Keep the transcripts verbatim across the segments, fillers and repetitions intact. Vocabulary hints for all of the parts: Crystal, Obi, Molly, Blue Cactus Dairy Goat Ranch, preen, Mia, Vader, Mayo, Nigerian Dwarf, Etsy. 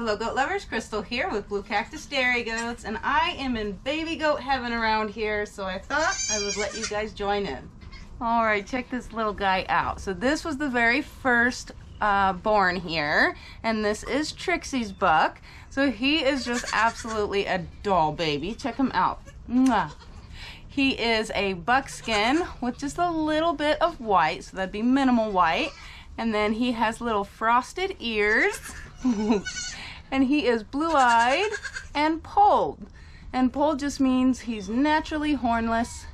Hello goat lovers, Crystal here with Blue Cactus Dairy Goats, and I am in baby goat heaven around here, so I thought I would let you guys join in. All right, check this little guy out. So this was the very first uh, born here, and this is Trixie's buck. So he is just absolutely a doll baby. Check him out. Mwah. He is a buckskin with just a little bit of white, so that'd be minimal white. And then he has little frosted ears. And he is blue-eyed and polled. And polled just means he's naturally hornless,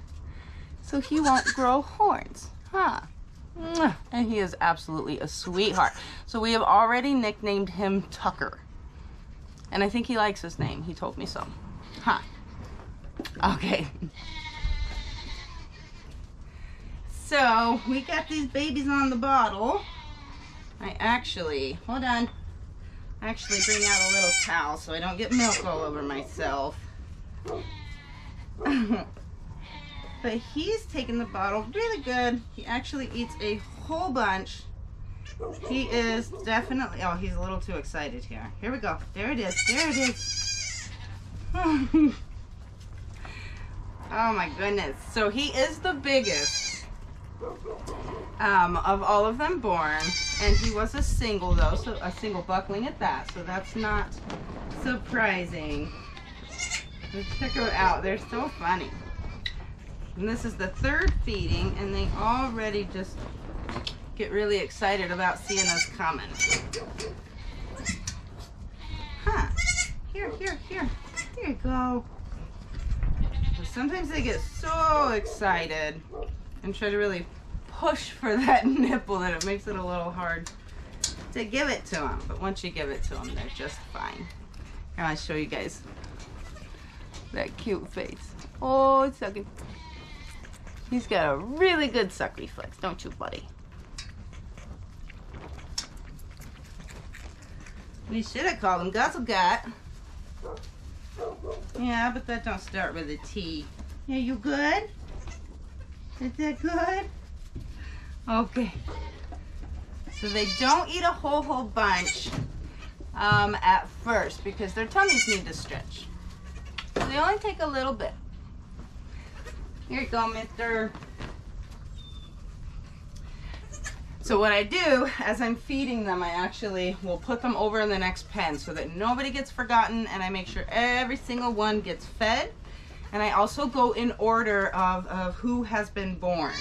so he won't grow horns. Huh. And he is absolutely a sweetheart. So we have already nicknamed him Tucker. And I think he likes his name. He told me so. Huh. Okay. So we got these babies on the bottle. I actually, hold on, I actually bring out a little towel so I don't get milk all over myself. But he's taking the bottle really good. He actually eats a whole bunch. He is definitely, oh, he's a little too excited here. Here we go. There it is. There it is. Oh my goodness. So he is the biggest Um, of all of them born, and he was a single though, so a single buckling at that, so that's not surprising. Let's check them out, they're so funny. And this is the third feeding, and they already just get really excited about seeing us coming. Huh, here, here, here, here you go. Sometimes they get so excited and try to really push for that nipple that it makes it a little hard to give it to them. But once you give it to them, they're just fine. Here, I'll show you guys that cute face. Oh, it's sucking. He's got a really good suck reflex, don't you, buddy? We should have called him Guzzle Gut. Yeah, but that don't start with a T. Yeah, you good? Is that good? Okay. So they don't eat a whole, whole bunch um, at first because their tummies need to stretch. So they only take a little bit. Here you go, mister. So what I do as I'm feeding them, I actually will put them over in the next pen so that nobody gets forgotten, and I make sure every single one gets fed. And I also go in order of, of who has been born.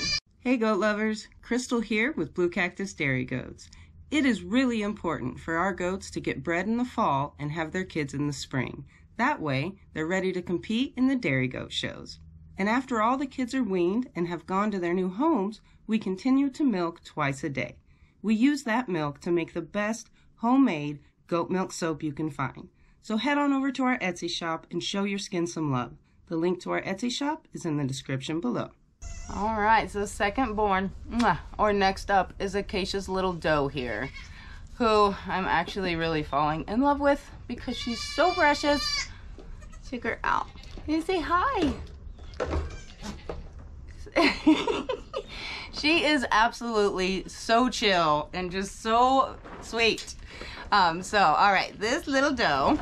Hey goat lovers, Crystal here with Blue Cactus Dairy Goats. It is really important for our goats to get bred in the fall and have their kids in the spring. That way, they're ready to compete in the dairy goat shows. And after all the kids are weaned and have gone to their new homes, we continue to milk twice a day. We use that milk to make the best homemade goat milk soap you can find. So head on over to our Etsy shop and show your skin some love. The link to our Etsy shop is in the description below. All right, so second born, or next up, is Acacia's little doe here, who I'm actually really falling in love with because she's so precious. Check her out. You say hi. She is absolutely so chill and just so sweet. Um, so, all right, this little doe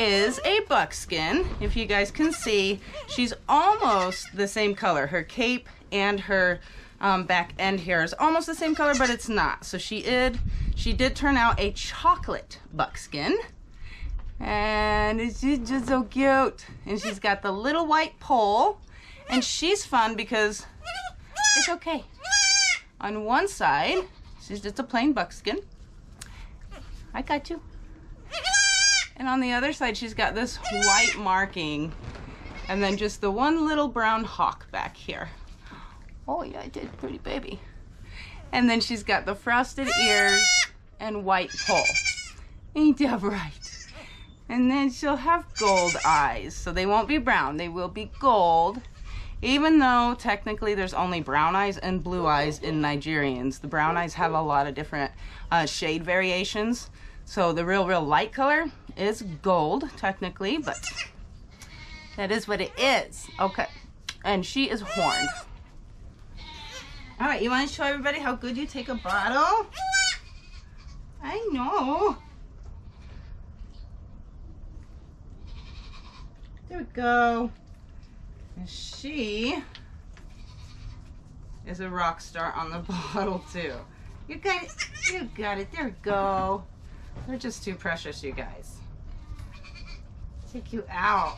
is a buckskin. If you guys can see, she's almost the same color. Her cape and her um, back end here is almost the same color, but it's not. So she did, she did turn out a chocolate buckskin, and she's just so cute. And she's got the little white pole, and she's fun because it's okay. On one side, she's just a plain buckskin. I got you. And on the other side, she's got this white marking, and then just the one little brown hawk back here. Oh yeah, I did, pretty baby. And then she's got the frosted ears and white poll. Ain't that right? And then she'll have gold eyes, so they won't be brown, they will be gold. Even though technically there's only brown eyes and blue eyes in Nigerians. The brown eyes have a lot of different uh, shade variations. So the real, real light color is gold, technically, but that is what it is. Okay, and she is horned. All right, you want to show everybody how good you take a bottle? I know. There we go. And she is a rock star on the bottle too. You got it. You got it. There we go. They're just too precious, you guys. Take you out.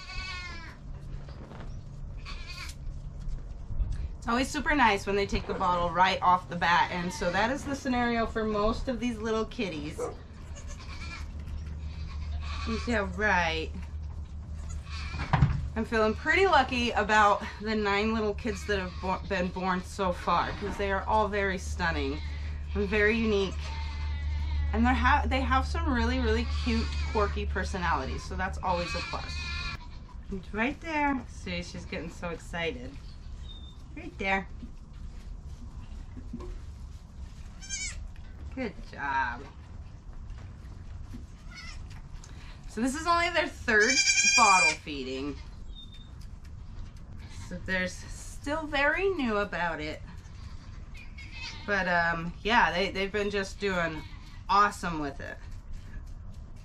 It's always super nice when they take the bottle right off the bat, and so that is the scenario for most of these little kitties. Yeah, right. I'm feeling pretty lucky about the nine little kids that have bo been born so far, because they are all very stunning and very unique. And they have they have some really, really cute, quirky personalities, so that's always a plus. It's right there. See, she's getting so excited. Right there. Good job. So this is only their third bottle feeding. So they're still very new about it. But um, yeah, they, they've been just doing awesome with it.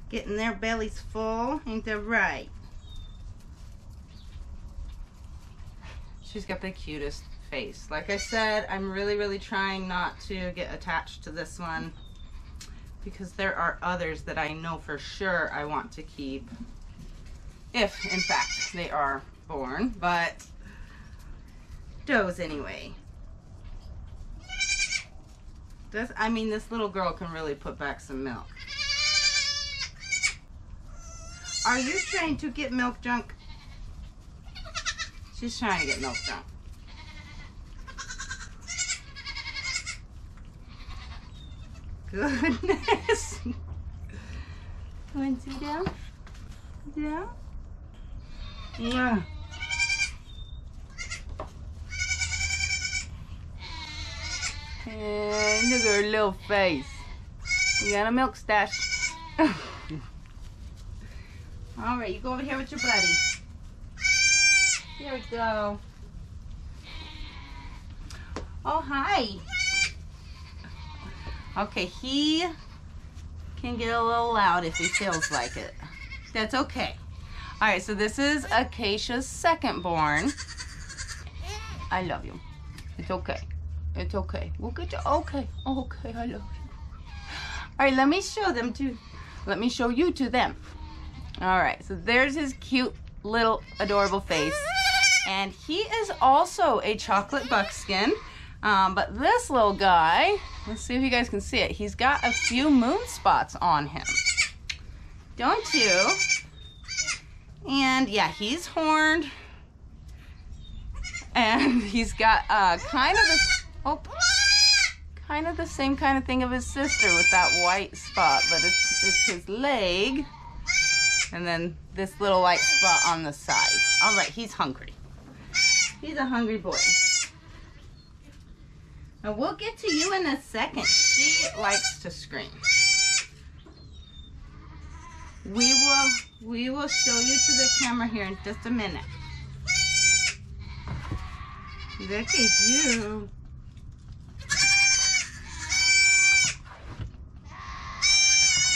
Getting their bellies full, ain't that right? She's got the cutest face. Like I said, I'm really, really trying not to get attached to this one because there are others that I know for sure I want to keep. If, in fact, they are born, but does anyway. This, I mean, this little girl can really put back some milk. Are you trying to get milk junk? She's trying to get milk junk. Goodness. One, two, down. Down. Yeah. And look at her little face. You got a milk stash. Alright, you go over here with your buddy. There we go. Oh, hi. Okay, he can get a little loud if he feels like it. That's okay. Alright, so this is Acacia's second born. I love you. It's okay. It's okay. We'll get you. Okay. Okay, I love you. Alright, let me show them to, let me show you to them. Alright, so there's his cute little adorable face. And he is also a chocolate buckskin. Um, but this little guy, let's see if you guys can see it. He's got a few moon spots on him. Don't you? And yeah, he's horned. And he's got uh, kind of a Oh, kind of the same kind of thing of his sister with that white spot, but it's, it's his leg. And then this little white spot on the side. All right, he's hungry. He's a hungry boy. Now we'll get to you in a second. She likes to scream. We will, we will show you to the camera here in just a minute. Look at you.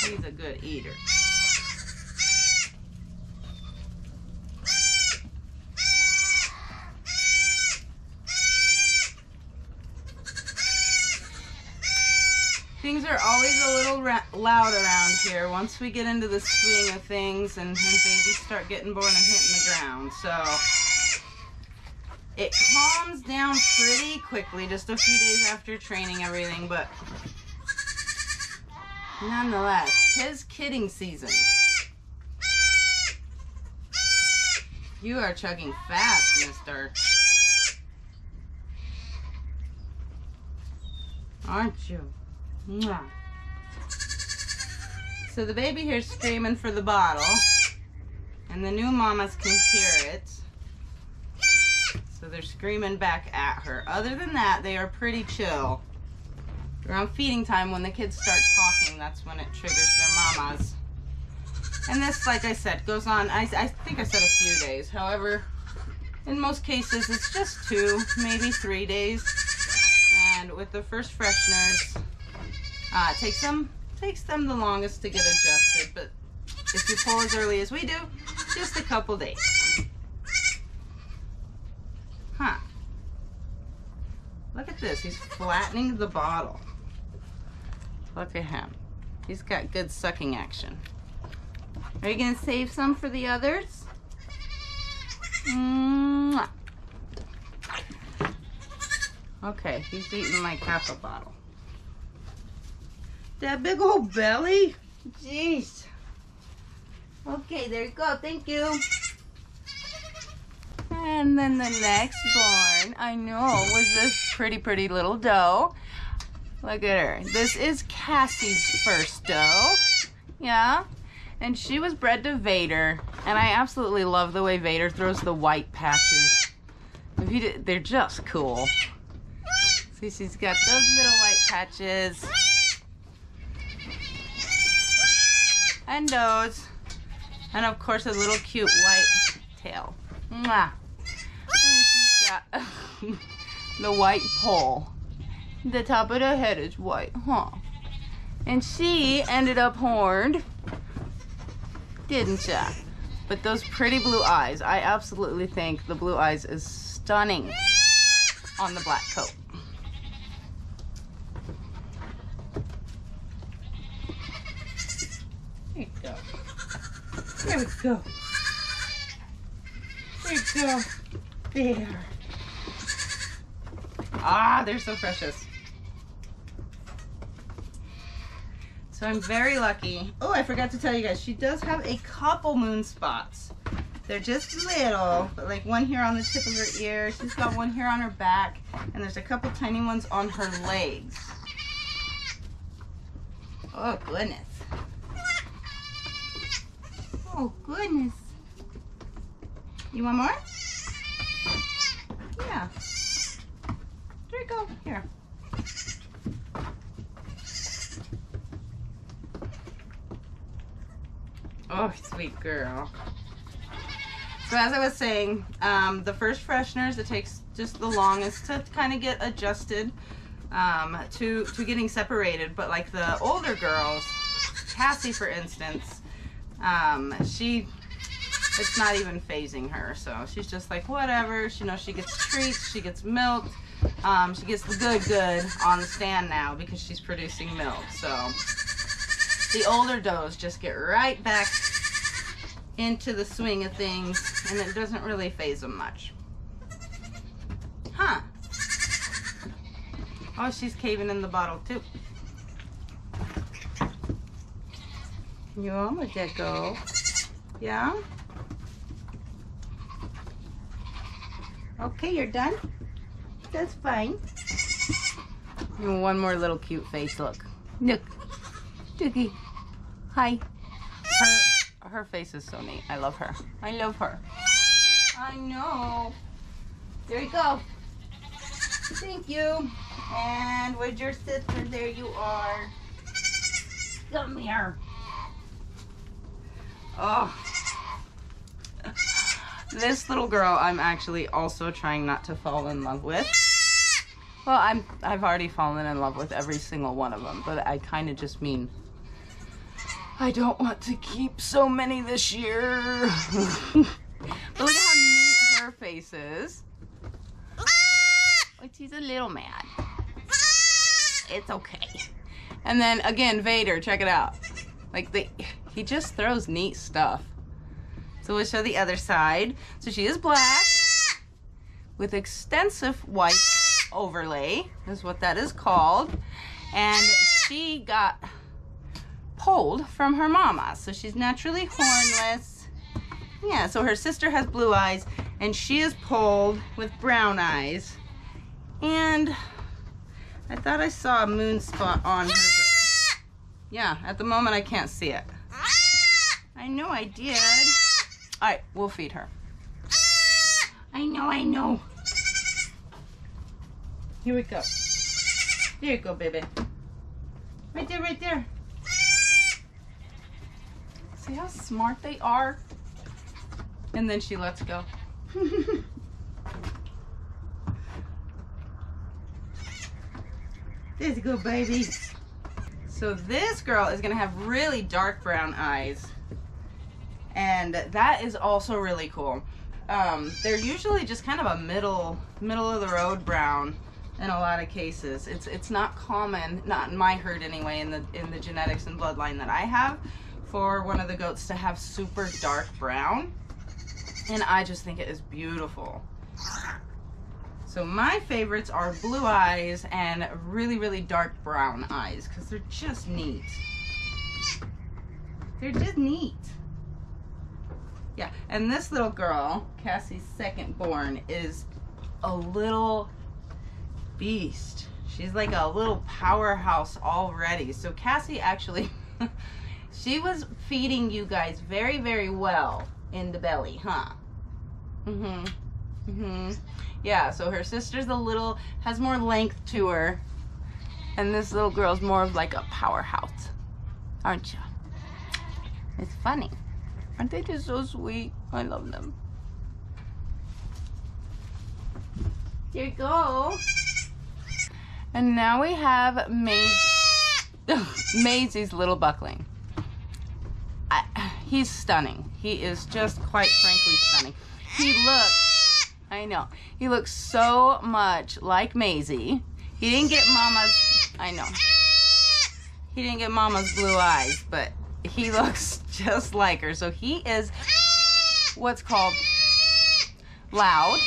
He's a good eater. Things are always a little ra loud around here once we get into the swing of things and, and babies start getting born and hitting the ground. So it calms down pretty quickly just a few days after training everything, but nonetheless, 'tis kidding season. You are chugging fast, mister. Aren't you? Mwah. So the baby here's screaming for the bottle, and the new mamas can hear it. So they're screaming back at her. Other than that, they are pretty chill. Around feeding time, when the kids start talking, that's when it triggers their mamas. And this, like I said, goes on, I, I think I said a few days. However, in most cases, it's just two, maybe three days. And with the first fresheners, uh, it takes them, takes them the longest to get adjusted. But if you pull as early as we do, just a couple days. Huh. Look at this. He's flattening the bottle. Look at him. He's got good sucking action. Are you going to save some for the others? Mwah. Okay, he's eating like half a bottle. That big old belly? Jeez. Okay, there you go. Thank you. And then the next born, I know, was this pretty, pretty little doe. Look at her. This is Cassie's first doe. Yeah. And she was bred to Vader. And I absolutely love the way Vader throws the white patches. If you did, they're just cool. See, she's got those little white patches. And those. And of course, a little cute white tail. Mwah. She's got the white pole. The top of the head is white, huh? And she ended up horned, didn't ya? But those pretty blue eyes, I absolutely think the blue eyes is stunning on the black coat. There you go. There we go. There we go. There. Ah, they're so precious. So I'm very lucky. Oh, I forgot to tell you guys, she does have a couple moon spots. They're just little, but like one here on the tip of her ear. She's got one here on her back, and there's a couple tiny ones on her legs. Oh, goodness. Oh, goodness. You want more? Yeah. There you go. Here. Oh, sweet girl. So as I was saying, um, the first fresheners, it takes just the longest to kind of get adjusted um, to, to getting separated. But like the older girls, Cassie, for instance, um, she, it's not even phasing her. So she's just like, whatever. She knows she gets treats, she gets milk. Um, she gets the good good on the stand now because she's producing milk. So the older does just get right back into the swing of things, and it doesn't really phase them much. Huh. Oh, she's caving in the bottle too. You almost let go. Yeah? Okay, you're done? That's fine. And one more little cute face look. Look. Dookie. Hi. Her, her face is so neat. I love her. I love her. I know. There you go. Thank you. And with your sister, there you are. Come here. Oh. This little girl, I'm actually also trying not to fall in love with. Well, I'm, I've already fallen in love with every single one of them, but I kind of just mean I don't want to keep so many this year. But look at how neat her face is. But she's a little mad. It's okay. And then, again, Vader, check it out. Like, the, he just throws neat stuff. So we'll show the other side. So she is black with extensive white overlay, is what that is called, and she got polled from her mama, so she's naturally hornless. Yeah, so her sister has blue eyes and she is polled with brown eyes, and I thought I saw a moon spot on her, but yeah, at the moment I can't see it. I know I did. All right, we'll feed her. I know, I know. Here we go. There you go, baby. Right there, right there. See how smart they are? And then she lets go. There you go, baby. So this girl is gonna have really dark brown eyes. And that is also really cool. Um, they're usually just kind of a middle, middle of the road brown in a lot of cases. It's it's not common, not in my herd anyway, in the in the genetics and bloodline that I have, for one of the goats to have super dark brown. And I just think it is beautiful. So my favorites are blue eyes and really, really dark brown eyes, because they're just neat. They're just neat. Yeah, and this little girl, Cassie's second born, is a little beast. She's like a little powerhouse already. So Cassie actually, she was feeding you guys very, very well in the belly, huh? Mm-hmm. Mm-hmm. Yeah, so her sister's a little, has more length to her, and this little girl's more of like a powerhouse, aren't you? It's funny. Aren't they just so sweet? I love them. There you go. And now we have Maisie, Maisie's little buckling. I, he's stunning. He is just quite frankly stunning. He looks, I know, he looks so much like Maisie. He didn't get Mama's, I know, he didn't get Mama's blue eyes, but he looks just like her. So he is what's called loud.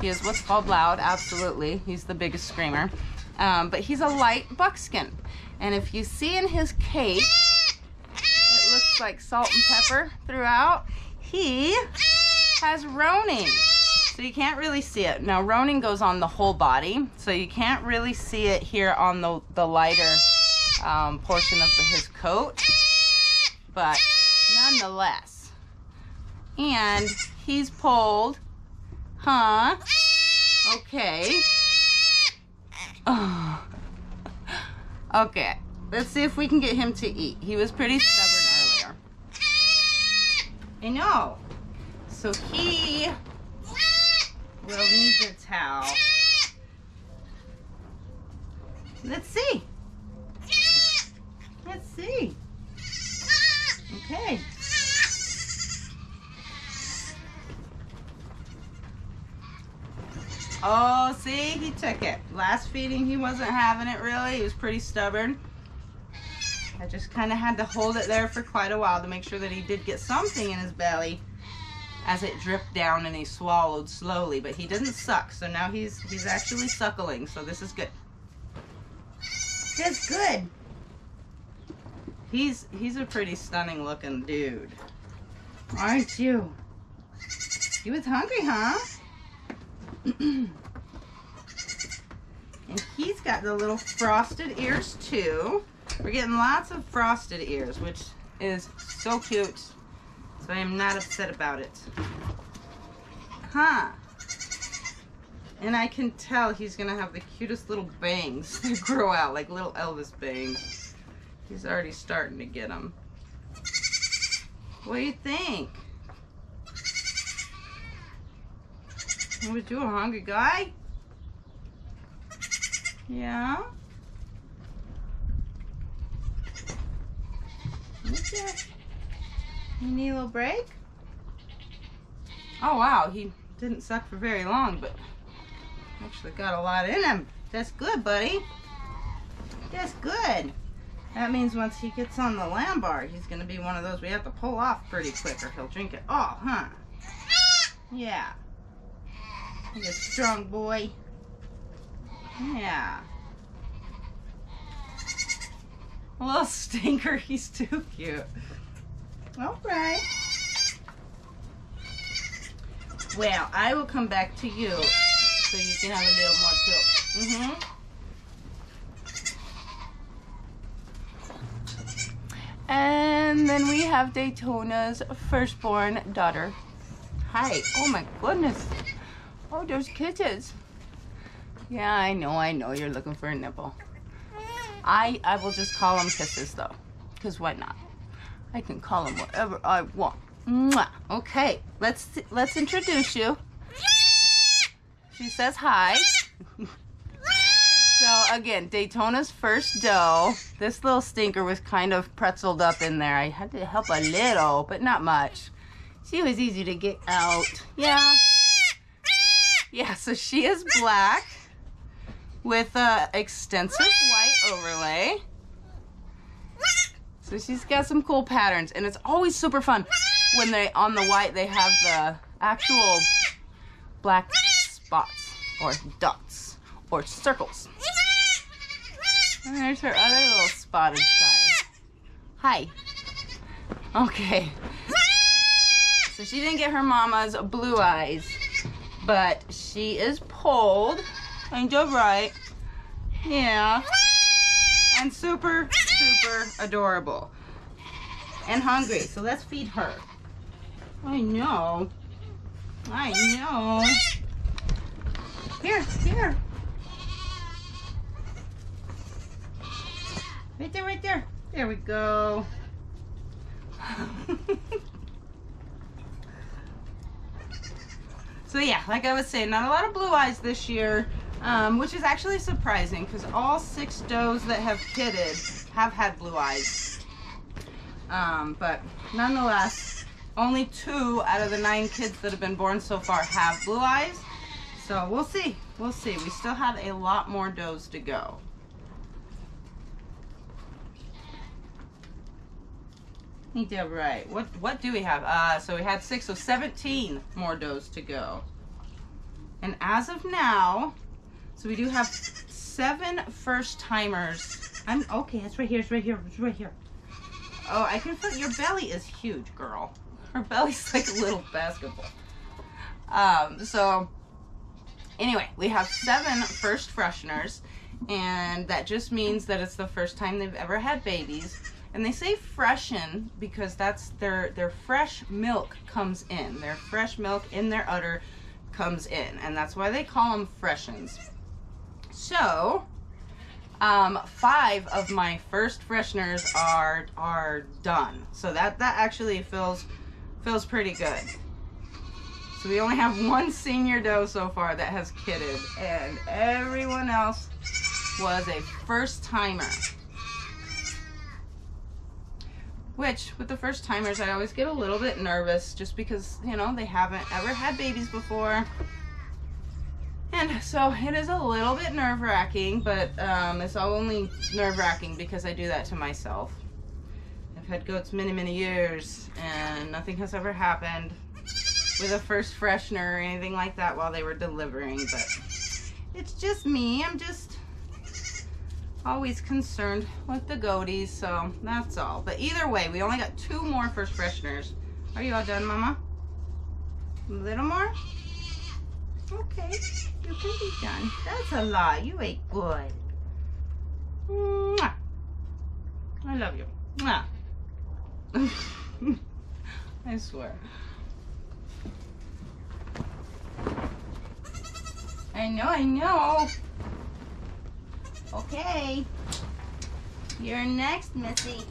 He is what's called loud, absolutely. He's the biggest screamer. Um, but he's a light buckskin. And if you see in his cape, it looks like salt and pepper throughout. He has ronin. So you can't really see it. Now, ronin goes on the whole body, so you can't really see it here on the, the lighter Um, portion of the, his coat, but nonetheless. And he's pulled, huh? Okay. Oh. Okay, let's see if we can get him to eat. He was pretty stubborn earlier. I know. So he will need the towel. Let's see. Let's see. Okay. Oh, see, he took it. Last feeding, he wasn't having it really. He was pretty stubborn. I just kind of had to hold it there for quite a while to make sure that he did get something in his belly as it dripped down and he swallowed slowly, but he didn't suck. So now he's, he's actually suckling. So this is good. That's good. He's, he's a pretty stunning looking dude, aren't you? You was hungry, huh? And he's got the little frosted ears too. We're getting lots of frosted ears, which is so cute. So I am not upset about it. Huh? And I can tell he's gonna have the cutest little bangs that grow out, like little Elvis bangs. He's already starting to get them. What do you think? Was you a hungry guy? Yeah? Okay. You need a little break? Oh wow, he didn't suck for very long, but actually got a lot in him. That's good, buddy. That's good. That means once he gets on the lamb bar, he's going to be one of those we have to pull off pretty quick or he'll drink it all, huh? Yeah. He's a strong boy. Yeah. A little stinker. He's too cute. All right. Well, I will come back to you so you can have a little more tilt. Mm-hmm. And then we have Daytona's firstborn daughter. Hi. Oh my goodness. Oh, there's kittens. Yeah, I know, I know. You're looking for a nipple. I, I will just call them kisses, though. Because why not? I can call them whatever I want. Mwah. Okay. Let's, let's introduce you. She says hi. So again, Daytona's first doe. This little stinker was kind of pretzeled up in there. I had to help a little, but not much. She was easy to get out. Yeah. Yeah, so she is black with a extensive white overlay. So she's got some cool patterns, and it's always super fun when they, on the white, they have the actual black spots or dots or circles. And there's her other little spotted side. Hi. Okay. So she didn't get her mama's blue eyes, but she is pulled. Ain't that right? Yeah. And super, super adorable. And hungry, so let's feed her. I know. I know. Here, here. Right there, right there. There we go. So yeah, like I was saying, not a lot of blue eyes this year, um, which is actually surprising because all six does that have kidded have had blue eyes. Um, but nonetheless, only two out of the nine kids that have been born so far have blue eyes. So we'll see. We'll see. We still have a lot more does to go. Yeah, right. What what do we have? Uh, so we had six, so seventeen more does to go. And as of now, so we do have seven first timers. I'm okay. It's right here. It's right here. It's right here. Oh, I can feel your belly is huge, girl. Her belly's like a little basketball. Um. So anyway, we have seven first fresheners, and that just means that it's the first time they've ever had babies. And they say freshen because that's their, their fresh milk comes in. Their fresh milk in their udder comes in. And that's why they call them freshens. So, um, five of my first fresheners are are done. So that, that actually feels, feels pretty good. So we only have one senior doe so far that has kidded. And everyone else was a first timer. Which, with the first timers, I always get a little bit nervous just because, you know, they haven't ever had babies before. And so it is a little bit nerve-wracking, but um, it's only nerve-wracking because I do that to myself. I've had goats many, many years, and nothing has ever happened with a first freshener or anything like that while they were delivering. But it's just me. I'm just always concerned with the goaties, so that's all. But either way, we only got two more first fresheners. Are you all done, Mama? A little more? Okay, you can be done. That's a lot. You ate good. Mwah. I love you. Mwah. I swear. I know, I know. Okay, you're next, Missy.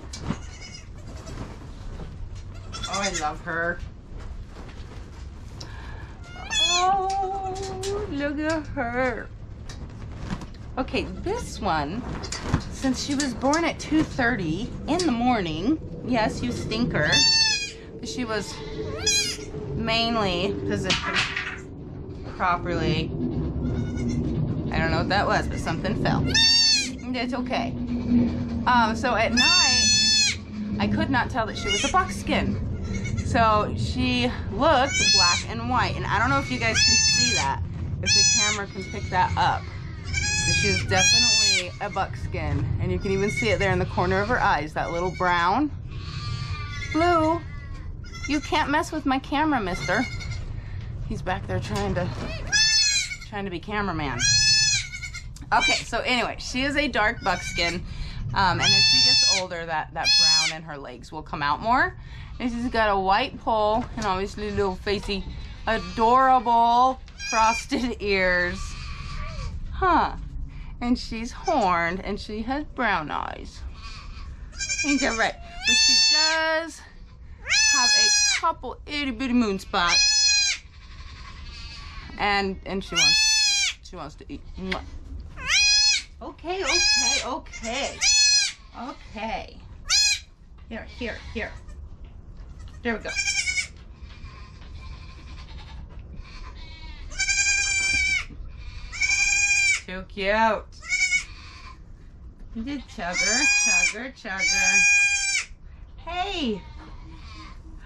Oh, I love her. Oh, look at her. Okay, this one, since she was born at two thirty in the morning, yes, you stinker, she was mainly positioned properly. I don't know what that was, but something fell. It's okay. Um, so at night, I could not tell that she was a buckskin. So she looked black and white. And I don't know if you guys can see that, if the camera can pick that up. But she was definitely a buckskin. And you can even see it there in the corner of her eyes, that little brown. Blue, you can't mess with my camera, mister. He's back there trying to, trying to be cameraman. Okay, so anyway, she is a dark buckskin, um, and as she gets older, that, that brown in her legs will come out more. And she's got a white poll, and obviously a little facey, adorable frosted ears. Huh. And she's horned, and she has brown eyes. Ain't that right? But she does have a couple itty-bitty moon spots. And, and she wants, she wants to eat. Okay, okay, okay, okay. Here, here, here. There we go. so cute. You did chugger, chugger, chugger. Hey.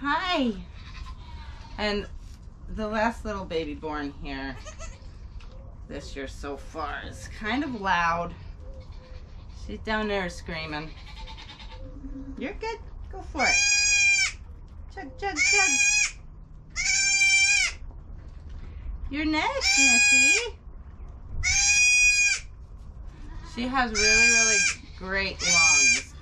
Hi. And the last little baby born here this year so far is kind of loud. She's down there screaming. You're good. Go for it. Chug, chug, chug. You're next, Missy. She has really, really great lungs.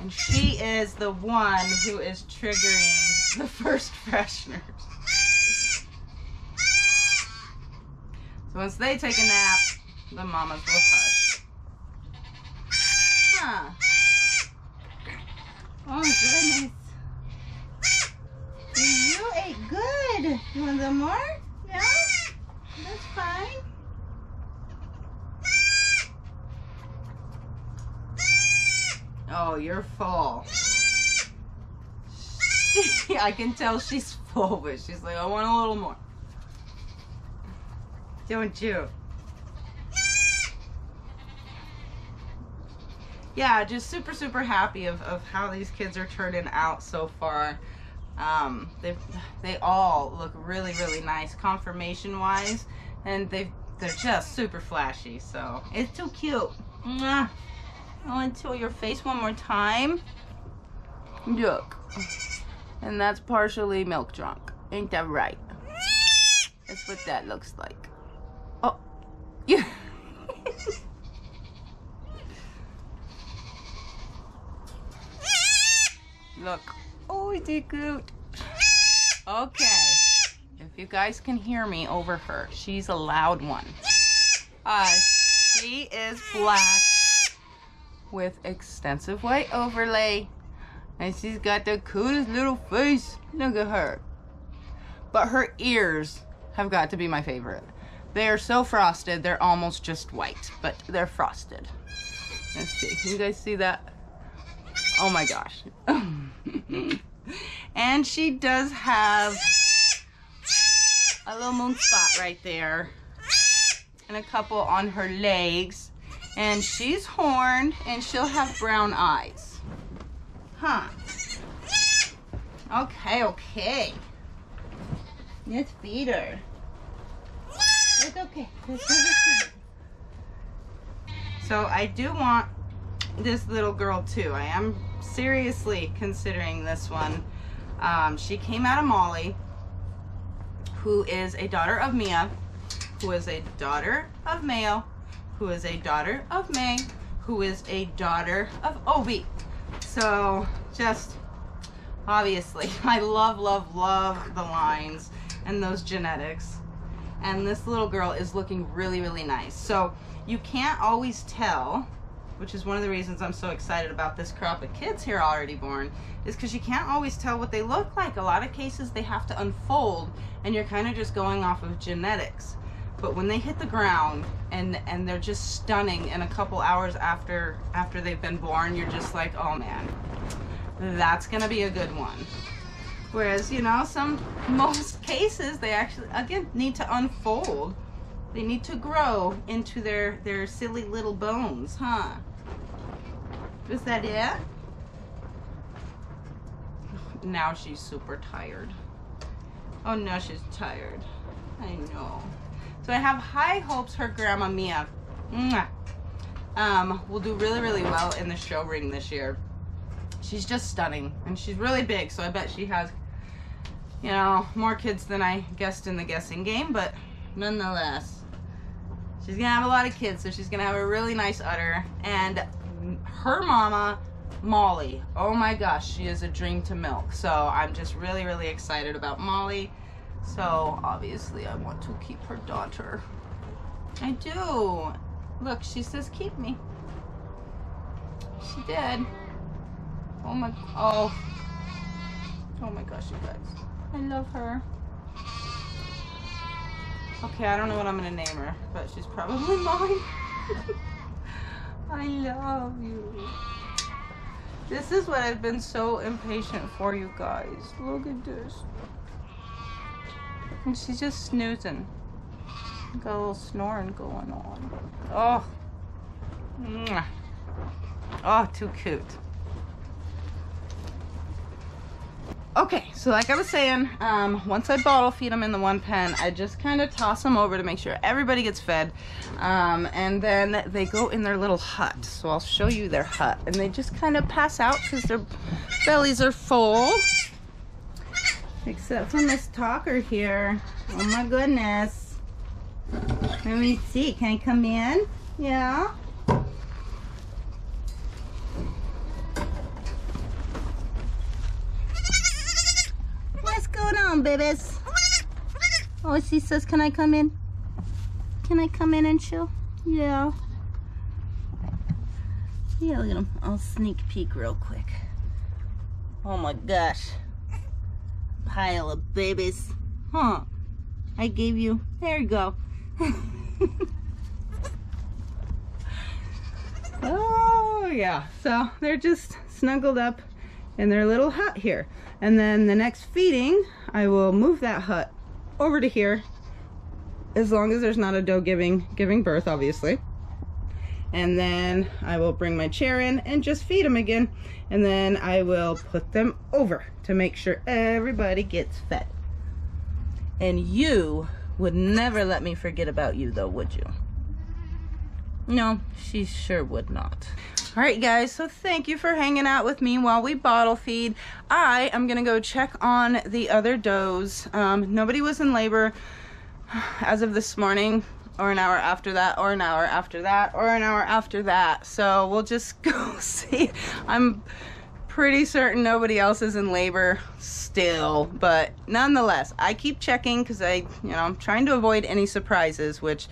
And she is the one who is triggering the first fresheners. So once they take a nap, the mamas will hush. Huh. Oh goodness. You ate good. You want some more? No? That's fine. Oh, you're full. She, I can tell she's full, but she's like, I want a little more. Don't you? Yeah, just super, super happy of, of how these kids are turning out so far. Um, they they all look really, really nice confirmation-wise, and they they're just super flashy. So it's too cute. Mwah. Oh, until your face one more time. Look. And that's partially milk drunk. Ain't that right? That's what that looks like. Oh. Yeah. Look. Oh, is it good? Okay. If you guys can hear me over her, she's a loud one. Uh, she is black with extensive white overlay, and she's got the coolest little face. Look at her. But her ears have got to be my favorite. They are so frosted, they're almost just white, but they're frosted. Let's see, can you guys see that? Oh my gosh. And she does have a little moon spot right there and a couple on her legs. And she's horned, and she'll have brown eyes. Huh. Okay, okay. Let's feed her. It's okay. So I do want this little girl, too. I am seriously considering this one. Um, she came out of Molly, who is a daughter of Mia, who is a daughter of Mayo, who is a daughter of May, who is a daughter of Obi. So just obviously I love, love, love the lines and those genetics. And this little girl is looking really, really nice. So you can't always tell, which is one of the reasons I'm so excited about this crop of kids here already born, is because you can't always tell what they look like. A lot of cases they have to unfold and you're kind of just going off of genetics. But when they hit the ground and and they're just stunning, and a couple hours after after they've been born, you're just like, oh man, that's gonna be a good one. Whereas, you know, some most cases they actually again need to unfold. They need to grow into their their silly little bones, huh? Is that it? Now she's super tired. Oh no, she's tired. I know. So I have high hopes her grandma Mia um, will do really, really well in the show ring this year. She's just stunning, and she's really big, so I bet she has, you know, more kids than I guessed in the guessing game, but nonetheless, she's gonna have a lot of kids, so she's gonna have a really nice udder. And her mama, Molly, oh my gosh, she is a dream to milk. So I'm just really, really excited about Molly. So obviously I want to keep her daughter. I do. Look, she says keep me. She did. Oh my, oh. Oh my gosh, you guys. I love her. Okay, I don't know what I'm gonna name her, but she's probably mine. I love you. This is what I've been so impatient for, you guys. Look at this. And she's just snoozing. Got a little snoring going on. Oh. Mwah. Oh, too cute. Okay, so like I was saying, um, once I bottle feed them in the one pen, I just kind of toss them over to make sure everybody gets fed, um, and then they go in their little hut. So I'll show you their hut, and they just kind of pass out because their bellies are full. Except for Miss Talker here. Oh my goodness. Let me see, can I come in? Yeah. Babies. Oh, she says, can I come in? Can I come in and chill? Yeah. Yeah, look at him. I'll sneak peek real quick. Oh my gosh. Pile of babies. Huh. I gave you. There you go. Oh, yeah. So they're just snuggled up in their little hut here. And then the next feeding, I will move that hut over to here, as long as there's not a doe giving giving birth, obviously. And then I will bring my chair in and just feed them again. And then I will put them over to make sure everybody gets fed. And you would never let me forget about you though, would you? No, she sure would not. All right, guys, so thank you for hanging out with me while we bottle feed. I am gonna go check on the other does. Um, nobody was in labor as of this morning, or an hour after that, or an hour after that, or an hour after that. So we'll just go see. I'm pretty certain nobody else is in labor still, but nonetheless, I keep checking because I, you know, I'm trying to avoid any surprises, which,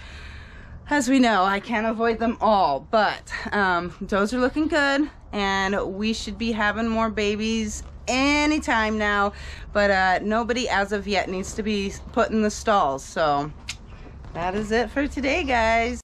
as we know, I can't avoid them all, but um, does are looking good, and we should be having more babies anytime now, but uh, nobody as of yet needs to be put in the stalls. So that is it for today, guys.